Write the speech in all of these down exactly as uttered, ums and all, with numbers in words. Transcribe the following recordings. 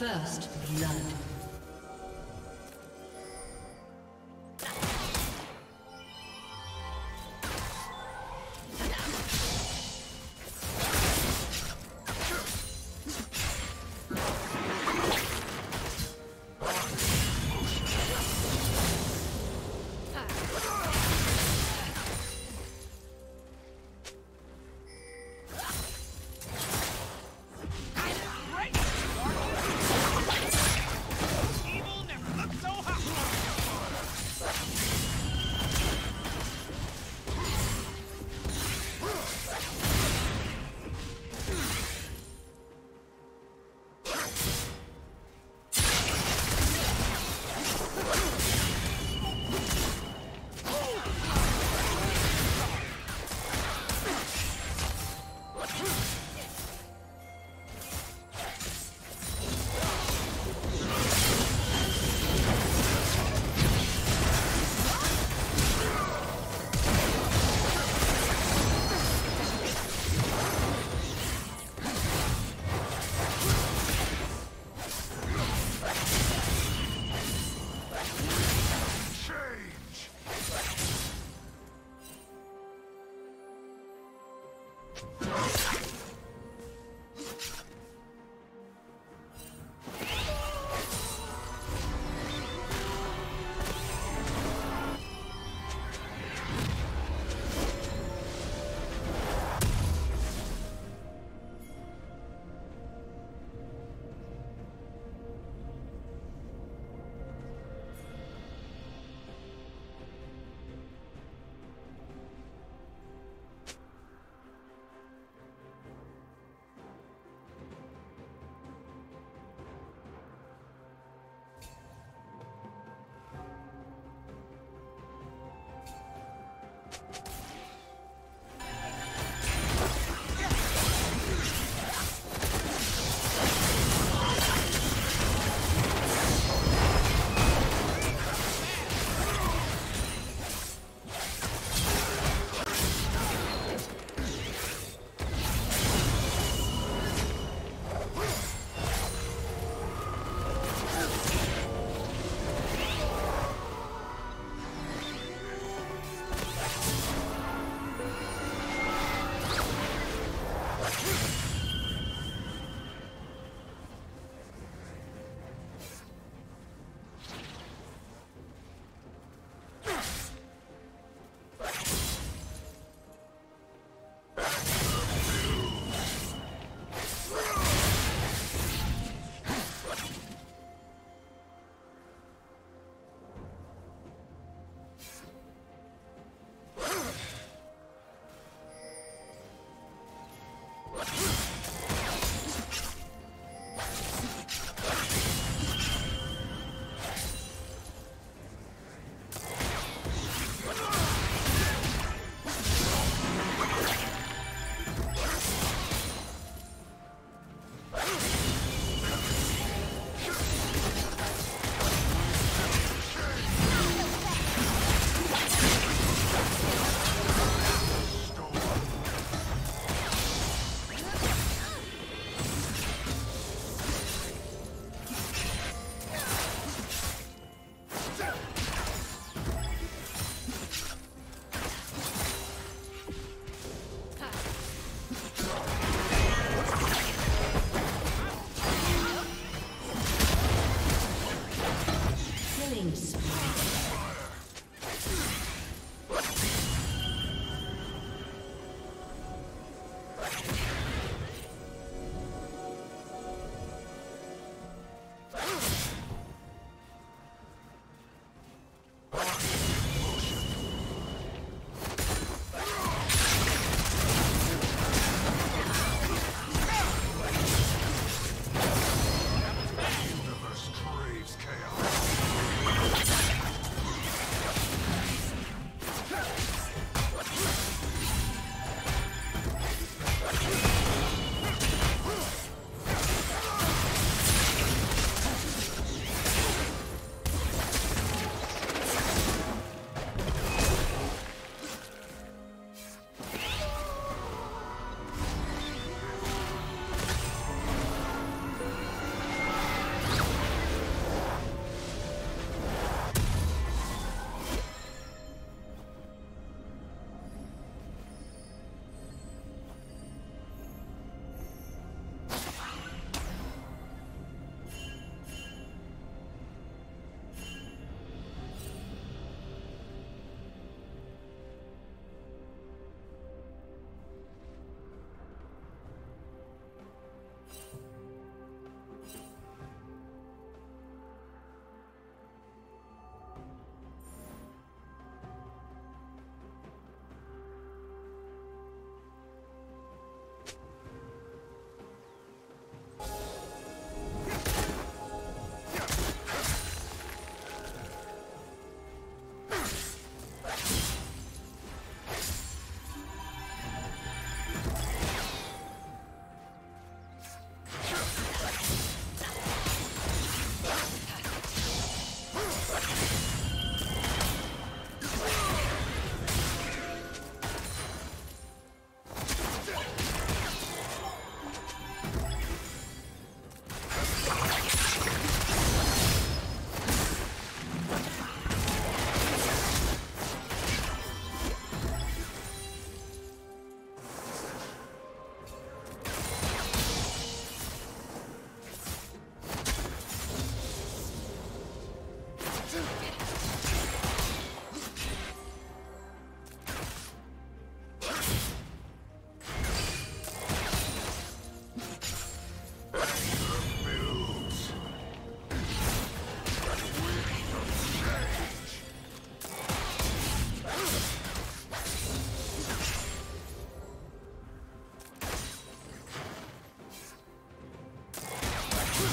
First blood.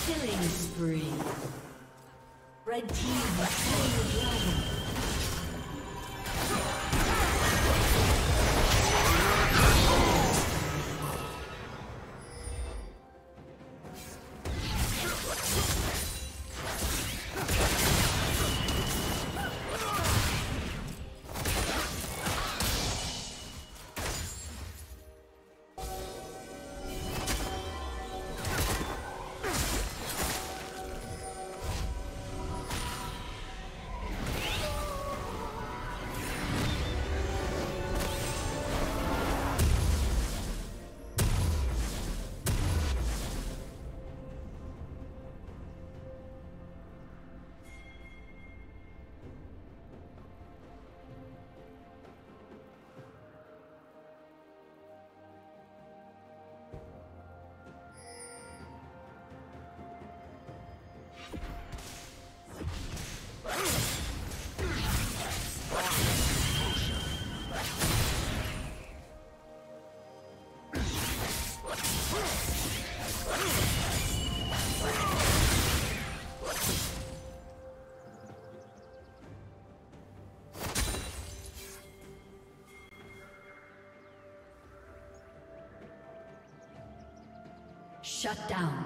Killing spree. Red team has slain the dragon. Shut down.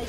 Red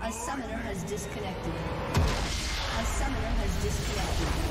A summoner has disconnected. A summoner has disconnected.